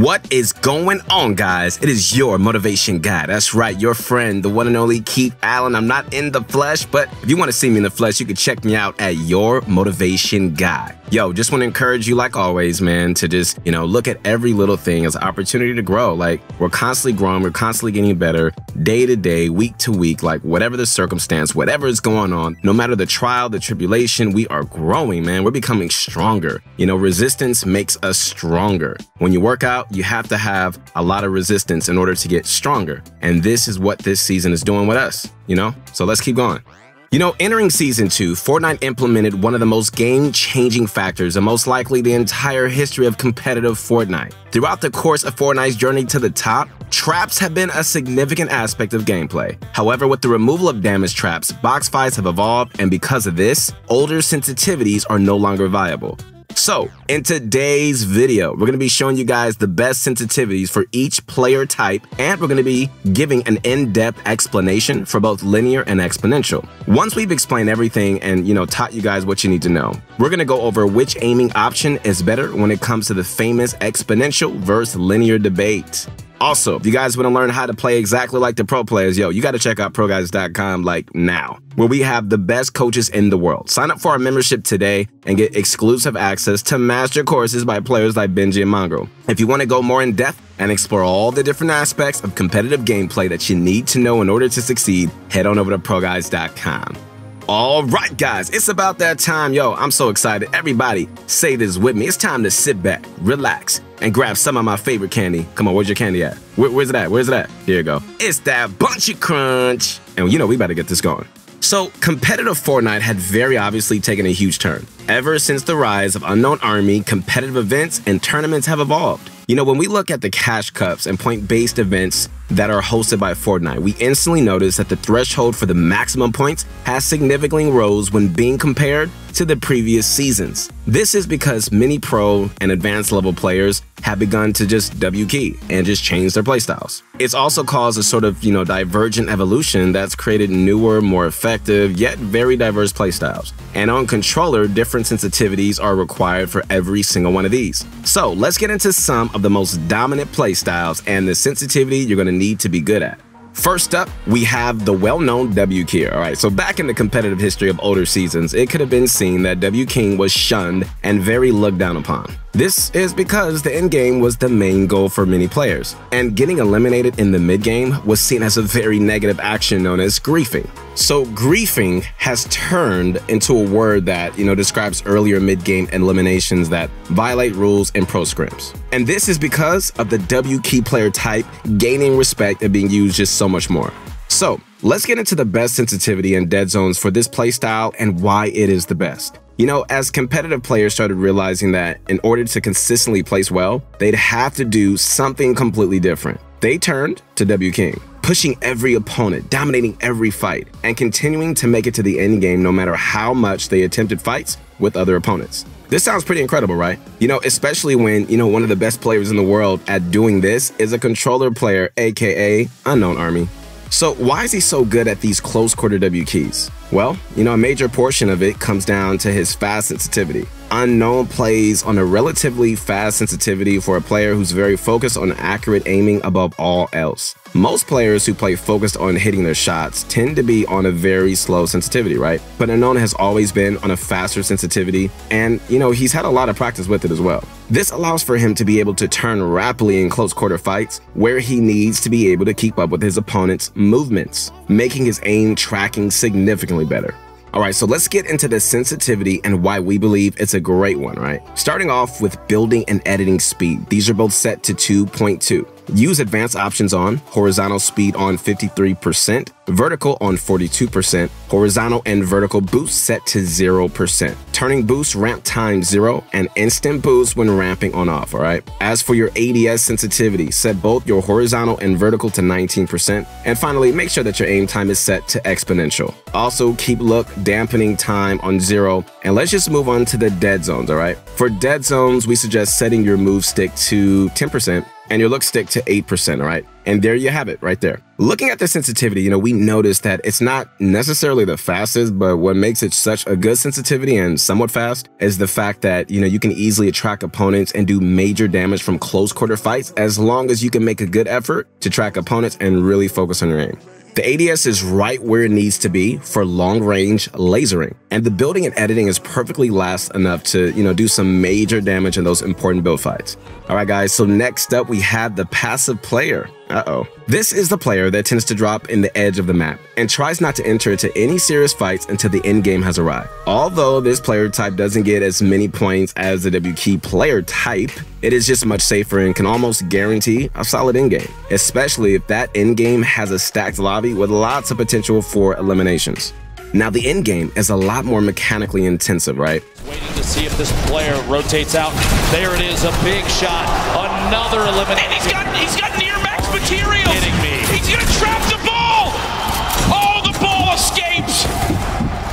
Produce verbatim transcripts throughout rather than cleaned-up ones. What is going on, guys? It is your motivation guy. That's right, your friend, the one and only Keith Allen. I'm not in the flesh, but if you want to see me in the flesh, you can check me out at Your Motivation Guy. Yo, just want to encourage you, like always, man, to just, you know, look at every little thing as an opportunity to grow. Like, we're constantly growing, we're constantly getting better, day to day, week to week, like whatever the circumstance, whatever is going on, no matter the trial, the tribulation, we are growing, man. We're becoming stronger. You know, resistance makes us stronger. When you work out, you have to have a lot of resistance in order to get stronger. And this is what this season is doing with us, you know? So let's keep going. You know, entering season two, Fortnite implemented one of the most game-changing factors and most likely the entire history of competitive Fortnite. Throughout the course of Fortnite's journey to the top, traps have been a significant aspect of gameplay. However, with the removal of damage traps, box fights have evolved, and because of this, older sensitivities are no longer viable. So, in today's video, we're going to be showing you guys the best sensitivities for each player type, and we're going to be giving an in-depth explanation for both linear and exponential. Once we've explained everything and, you know, taught you guys what you need to know, we're going to go over which aiming option is better when it comes to the famous exponential versus linear debate. Also, if you guys want to learn how to play exactly like the pro players, yo, you got to check out pro guides dot com like now, where we have the best coaches in the world. Sign up for our membership today and get exclusive access to master courses by players like Benji and Mongrel. If you want to go more in depth and explore all the different aspects of competitive gameplay that you need to know in order to succeed, head on over to pro guides dot com. All right, guys, it's about that time. Yo, I'm so excited. Everybody say this with me. It's time to sit back, relax, and grab some of my favorite candy. Come on, where's your candy at? Where, where's it at? Where's it at? Here you go. It's that Buncha Crunch. And you know, we about to get this going. So, competitive Fortnite had very obviously taken a huge turn. Ever since the rise of Unknown Army, competitive events and tournaments have evolved. You know, when we look at the cash cups and point-based events that are hosted by Fortnite, we instantly notice that the threshold for the maximum points has significantly rose when being compared to the previous seasons. This is because many pro and advanced level players have begun to just W key and just change their playstyles. It's also caused a sort of, you know, divergent evolution that's created newer, more effective, yet very diverse playstyles. And on controller, different sensitivities are required for every single one of these. So let's get into some of the most dominant playstyles and the sensitivity you're going to need to be good at. First up, we have the well-known W King. All right, so back in the competitive history of older seasons, it could have been seen that W King was shunned and very looked down upon. This is because the end game was the main goal for many players, and getting eliminated in the mid game was seen as a very negative action known as griefing. So griefing has turned into a word that, you know, describes earlier mid game eliminations that violate rules and pro scrims. And this is because of the W key player type gaining respect and being used just so much more. So let's get into the best sensitivity and dead zones for this playstyle and why it is the best. You know, as competitive players started realizing that in order to consistently place well, they'd have to do something completely different. They turned to W King, pushing every opponent, dominating every fight, and continuing to make it to the end game no matter how much they attempted fights with other opponents. This sounds pretty incredible, right? You know, especially when, you know, one of the best players in the world at doing this is a controller player, aka Unknown Army. So why is he so good at these close quarter W keys? Well, you know, a major portion of it comes down to his fast sensitivity. Unknown plays on a relatively fast sensitivity for a player who's very focused on accurate aiming above all else. Most players who play focused on hitting their shots tend to be on a very slow sensitivity, right? But Unknown has always been on a faster sensitivity, and, you know, he's had a lot of practice with it as well. This allows for him to be able to turn rapidly in close quarter fights where he needs to be able to keep up with his opponent's movements, making his aim tracking significantly better. All right, so let's get into the sensitivity and why we believe it's a great one, right? Starting off with building and editing speed. These are both set to two point two. Use advanced options on, horizontal speed on fifty-three percent, vertical on forty-two percent, horizontal and vertical boost set to zero percent, turning boost ramp time zero, and instant boost when ramping on off, all right? As for your A D S sensitivity, set both your horizontal and vertical to nineteen percent, and finally, make sure that your aim time is set to exponential. Also, keep look dampening time on zero, and let's just move on to the dead zones, all right? For dead zones, we suggest setting your move stick to ten percent, and your look stick to eight percent, all right? And there you have it right there. Looking at the sensitivity, you know, we noticed that it's not necessarily the fastest, but what makes it such a good sensitivity and somewhat fast is the fact that, you know, you can easily attract opponents and do major damage from close quarter fights as long as you can make a good effort to track opponents and really focus on your aim. The A D S is right where it needs to be for long-range lasering, and the building and editing is perfectly last enough to, you know, do some major damage in those important build fights. All right, guys, so next up we have the passive player. Uh-oh. This is the player that tends to drop in the edge of the map and tries not to enter into any serious fights until the end game has arrived. Although this player type doesn't get as many points as the W K player type, it is just much safer and can almost guarantee a solid end game, especially if that end game has a stacked lobby with lots of potential for eliminations. Now the end game is a lot more mechanically intensive, right? Waiting to see if this player rotates out. There it is, a big shot, another elimination. And he's got, he's got near max material. Kidding me. He's gonna trap the ball. Oh, the ball escapes.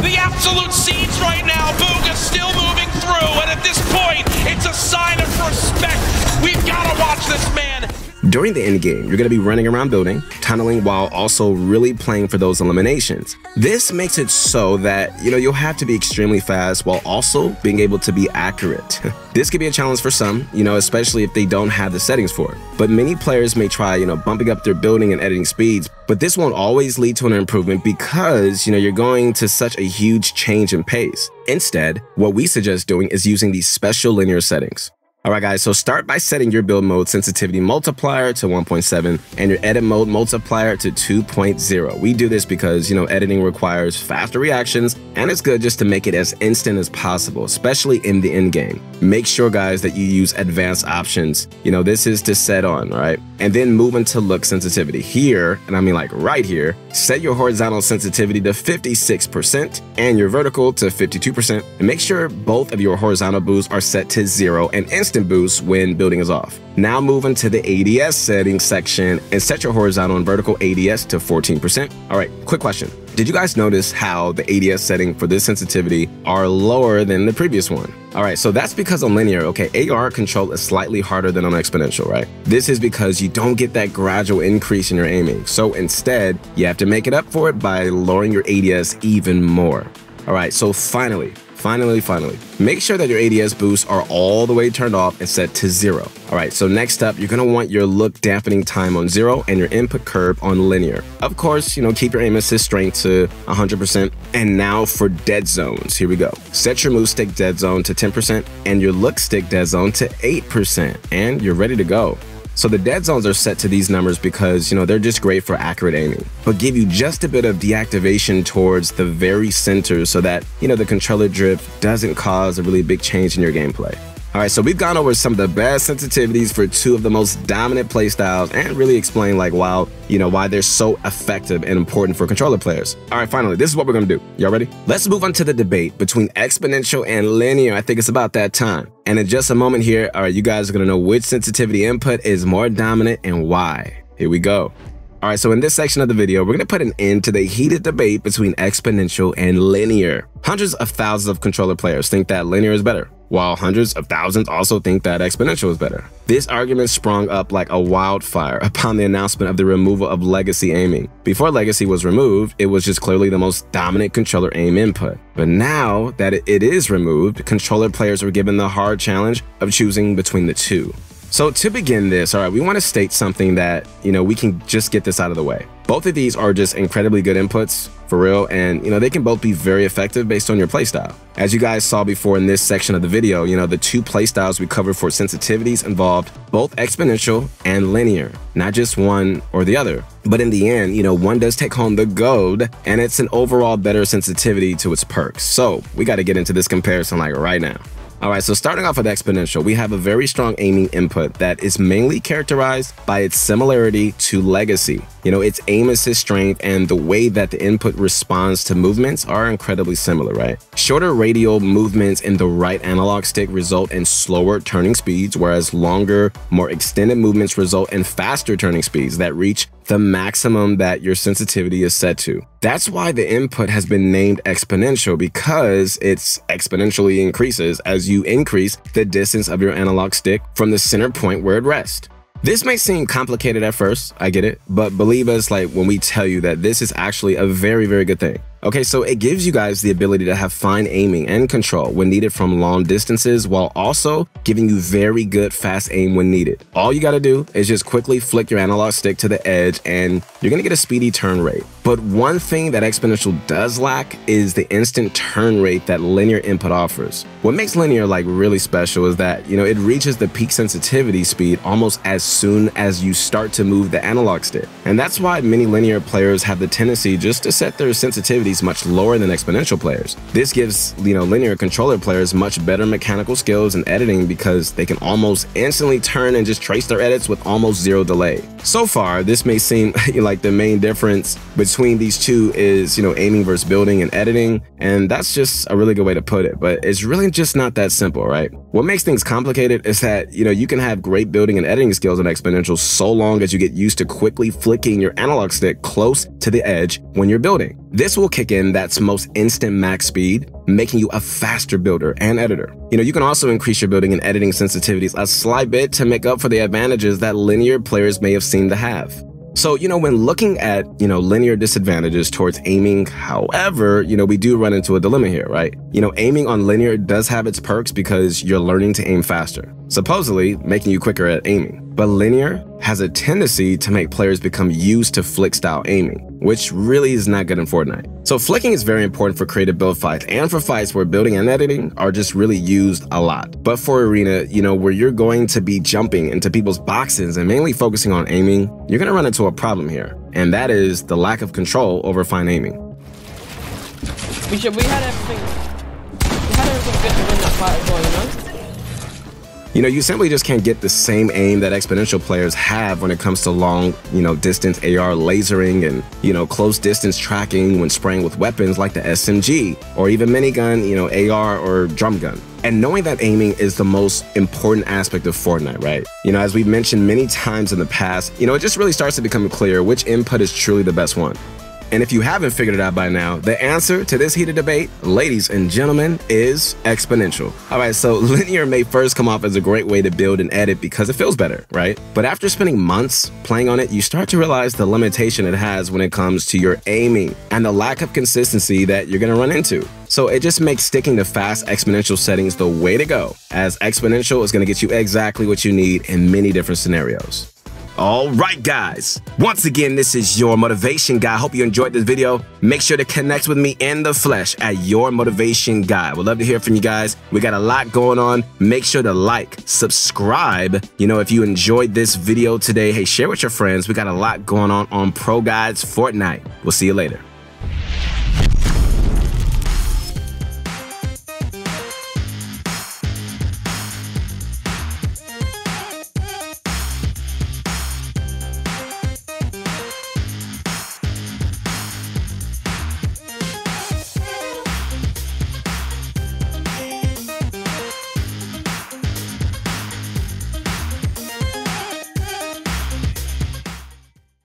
The absolute siege right now. Booga still moving through, and at this point, it's a sign of respect. We've gotta watch this man. During the end game, you're going to be running around building, tunneling, while also really playing for those eliminations. This makes it so that, you know, you'll have to be extremely fast while also being able to be accurate. This could be a challenge for some, you know, especially if they don't have the settings for it. But many players may try, you know, bumping up their building and editing speeds, but this won't always lead to an improvement because, you know, you're going to such a huge change in pace. Instead, what we suggest doing is using these special linear settings. Alright guys, so start by setting your build mode sensitivity multiplier to one point seven and your edit mode multiplier to two point zero. We do this because, you know, editing requires faster reactions, and it's good just to make it as instant as possible, especially in the end game. Make sure, guys, that you use advanced options. You know, this is to set on, right? And then move into look sensitivity here, and I mean like right here, set your horizontal sensitivity to fifty-six percent and your vertical to fifty-two percent, and make sure both of your horizontal boosts are set to zero and instant boost when building is off. Now move into the A D S settings section and set your horizontal and vertical A D S to fourteen percent. All right, quick question. Did you guys notice how the A D S setting for this sensitivity are lower than the previous one? All right, so that's because on linear, okay, A R control is slightly harder than on exponential, right? This is because you don't get that gradual increase in your aiming. So instead, you have to make it up for it by lowering your A D S even more. All right, so finally, Finally, finally, make sure that your A D S boosts are all the way turned off and set to zero. All right, so next up, you're gonna want your look dampening time on zero and your input curve on linear. Of course, you know, keep your aim assist strength to one hundred percent. And now for dead zones, here we go. Set your move stick dead zone to ten percent and your look stick dead zone to eight percent, and you're ready to go. So the dead zones are set to these numbers because, you know, they're just great for accurate aiming, but give you just a bit of deactivation towards the very center so that, you know, the controller drift doesn't cause a really big change in your gameplay. All right, so we've gone over some of the best sensitivities for two of the most dominant playstyles and really explained like, wow, you know, why they're so effective and important for controller players. All right, finally, this is what we're gonna do. Y'all ready? Let's move on to the debate between exponential and linear. I think it's about that time. And in just a moment here, all right, you guys are gonna know which sensitivity input is more dominant and why. Here we go. All right, so in this section of the video, we're gonna put an end to the heated debate between exponential and linear. Hundreds of thousands of controller players think that linear is better, while hundreds of thousands also think that exponential is better. This argument sprung up like a wildfire upon the announcement of the removal of legacy aiming. Before legacy was removed, it was just clearly the most dominant controller aim input. But now that it is removed, controller players were given the hard challenge of choosing between the two. So to begin this, all right, we want to state something that, you know, we can just get this out of the way. Both of these are just incredibly good inputs, for real, and, you know, they can both be very effective based on your playstyle. As you guys saw before in this section of the video, you know, the two playstyles we covered for sensitivities involved both exponential and linear, not just one or the other. But in the end, you know, one does take home the gold, and it's an overall better sensitivity to its perks. So we got to get into this comparison like right now. All right, so starting off with exponential, we have a very strong aiming input that is mainly characterized by its similarity to legacy. You know, its aim assist strength and the way that the input responds to movements are incredibly similar, right? Shorter radial movements in the right analog stick result in slower turning speeds, whereas longer, more extended movements result in faster turning speeds that reach the maximum that your sensitivity is set to. That's why the input has been named exponential, because it's exponentially increases as you increase the distance of your analog stick from the center point where it rests. This may seem complicated at first, I get it, but believe us like when we tell you that this is actually a very, very good thing. Okay, so it gives you guys the ability to have fine aiming and control when needed from long distances while also giving you very good fast aim when needed. All you gotta do is just quickly flick your analog stick to the edge and you're gonna get a speedy turn rate. But one thing that Exponential does lack is the instant turn rate that linear input offers. What makes linear like really special is that, you know, it reaches the peak sensitivity speed almost as soon as you start to move the analog stick. And that's why many linear players have the tendency just to set their sensitivity much lower than exponential players. This gives, you know, linear controller players much better mechanical skills and editing because they can almost instantly turn and just trace their edits with almost zero delay. So far, this may seem like the main difference between these two is, you know, aiming versus building and editing, and that's just a really good way to put it, but it's really just not that simple, right? What makes things complicated is that, you know, you can have great building and editing skills in Exponential so long as you get used to quickly flicking your analog stick close to the edge when you're building. This will kick in that's most instant max speed, making you a faster builder and editor. You know, you can also increase your building and editing sensitivities a slight bit to make up for the advantages that linear players may have seemed to have. So, you know, when looking at, you know, linear disadvantages towards aiming, however, you know, we do run into a dilemma here, right? You know, aiming on linear does have its perks because you're learning to aim faster, supposedly making you quicker at aiming. But linear has a tendency to make players become used to flick style aiming, which really is not good in Fortnite. So flicking is very important for creative build fights and for fights where building and editing are just really used a lot. But for Arena, you know, where you're going to be jumping into people's boxes and mainly focusing on aiming, you're going to run into a problem here. And that is the lack of control over fine aiming. We, should, we had everything, we had everything good to win that fight as well, you know? You know, you simply just can't get the same aim that exponential players have when it comes to long, you know, distance A R lasering and, you know, close distance tracking when spraying with weapons like the S M G or even minigun, you know, A R or drum gun. And knowing that aiming is the most important aspect of Fortnite, right? You know, as we've mentioned many times in the past, you know, it just really starts to become clear which input is truly the best one. And if you haven't figured it out by now, the answer to this heated debate, ladies and gentlemen, is exponential. All right, so linear may first come off as a great way to build and edit because it feels better, right? But after spending months playing on it, you start to realize the limitation it has when it comes to your aiming and the lack of consistency that you're gonna run into. So it just makes sticking to fast exponential settings the way to go, as exponential is gonna get you exactly what you need in many different scenarios. All right, guys, once again, this is your motivation guy. Hope you enjoyed this video. Make sure to connect with me in the flesh at your motivation guy. We'd love to hear from you guys. We got a lot going on. Make sure to like, subscribe. You know, if you enjoyed this video today, hey, share with your friends. We got a lot going on on ProGuides Fortnite. We'll see you later.